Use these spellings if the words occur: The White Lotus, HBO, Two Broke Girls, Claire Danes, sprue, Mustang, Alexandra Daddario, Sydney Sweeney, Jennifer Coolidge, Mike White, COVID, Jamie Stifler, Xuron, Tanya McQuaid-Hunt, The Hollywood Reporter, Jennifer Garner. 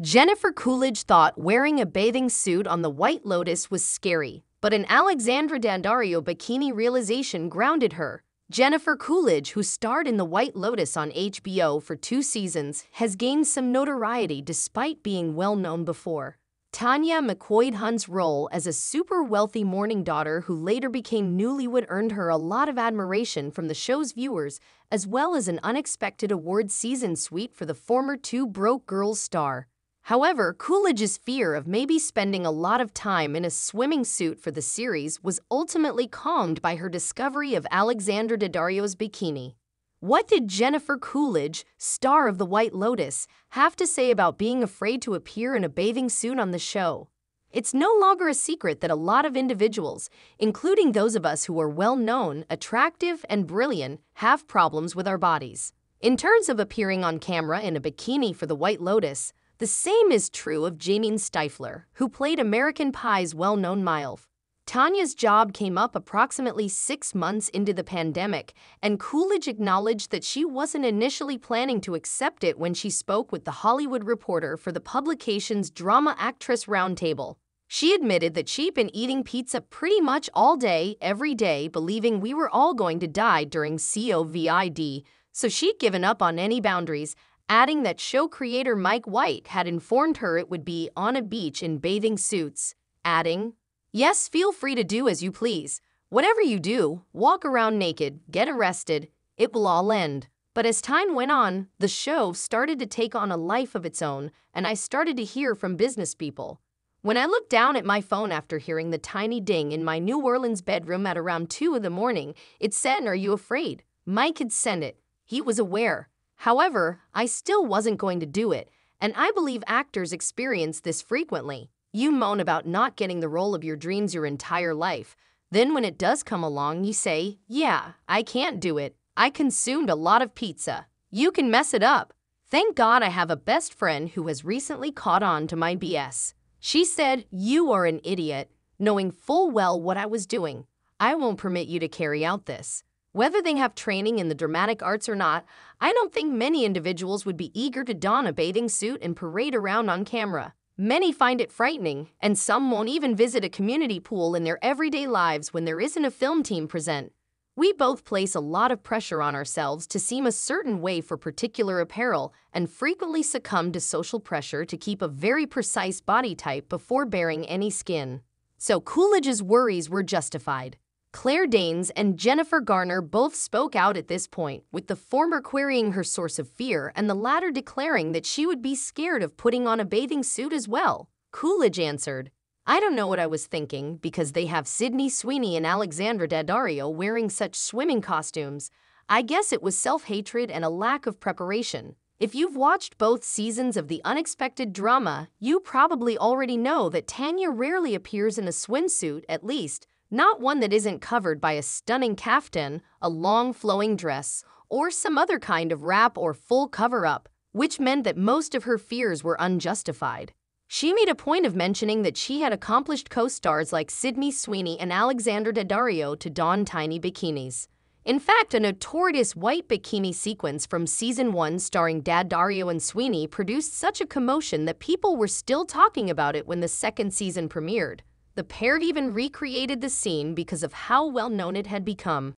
Jennifer Coolidge thought wearing a bathing suit on The White Lotus was scary, but an Alexandra Daddario bikini realization grounded her. Jennifer Coolidge, who starred in The White Lotus on HBO for 2 seasons, has gained some notoriety despite being well-known before. Tanya McQuaid-Hunt's role as a super-wealthy mourning daughter who later became newlywed earned her a lot of admiration from the show's viewers, as well as an unexpected award season suite for the former Two Broke Girls star. However, Coolidge's fear of maybe spending a lot of time in a swimming suit for the series was ultimately calmed by her discovery of Alexandra Daddario's bikini. What did Jennifer Coolidge, star of The White Lotus, have to say about being afraid to appear in a bathing suit on the show? It's no longer a secret that a lot of individuals, including those of us who are well-known, attractive, and brilliant, have problems with our bodies. In terms of appearing on camera in a bikini for The White Lotus, the same is true of Jamie Stifler, who played American Pie's well-known Milf. Tanya's job came up approximately 6 months into the pandemic, and Coolidge acknowledged that she wasn't initially planning to accept it when she spoke with The Hollywood Reporter for the publication's Drama Actress Roundtable. She admitted that she'd been eating pizza pretty much all day, every day, believing we were all going to die during COVID, so she'd given up on any boundaries, adding that show creator Mike White had informed her it would be on a beach in bathing suits, adding, "Yes, feel free to do as you please. Whatever you do, walk around naked, get arrested, it will all end." But as time went on, the show started to take on a life of its own, and I started to hear from business people. When I looked down at my phone after hearing the tiny ding in my New Orleans bedroom at around 2 in the morning, it said, "Are you afraid?" Mike had sent it. He was aware. However, I still wasn't going to do it, and I believe actors experience this frequently. You moan about not getting the role of your dreams your entire life. Then when it does come along, you say, "Yeah, I can't do it. I consumed a lot of pizza. You can mess it up." Thank God I have a best friend who has recently caught on to my BS. She said, "You are an idiot, knowing full well what I was doing. I won't permit you to carry out this." Whether they have training in the dramatic arts or not, I don't think many individuals would be eager to don a bathing suit and parade around on camera. Many find it frightening, and some won't even visit a community pool in their everyday lives when there isn't a film team present. We both place a lot of pressure on ourselves to seem a certain way for particular apparel and frequently succumb to social pressure to keep a very precise body type before bearing any skin. So Coolidge's worries were justified. Claire Danes and Jennifer Garner both spoke out at this point, with the former querying her source of fear and the latter declaring that she would be scared of putting on a bathing suit as well. Coolidge answered, "I don't know what I was thinking because they have Sydney Sweeney and Alexandra Daddario wearing such swimming costumes. I guess it was self-hatred and a lack of preparation." If you've watched both seasons of the unexpected drama, you probably already know that Tanya rarely appears in a swimsuit, at least, not one that isn't covered by a stunning caftan, a long flowing dress, or some other kind of wrap or full cover-up, which meant that most of her fears were unjustified. She made a point of mentioning that she had accomplished co-stars like Sydney Sweeney and Alexandra Daddario to don tiny bikinis. In fact, a notorious white bikini sequence from season 1 starring Daddario and Sweeney produced such a commotion that people were still talking about it when the second season premiered. The pair even recreated the scene because of how well-known it had become.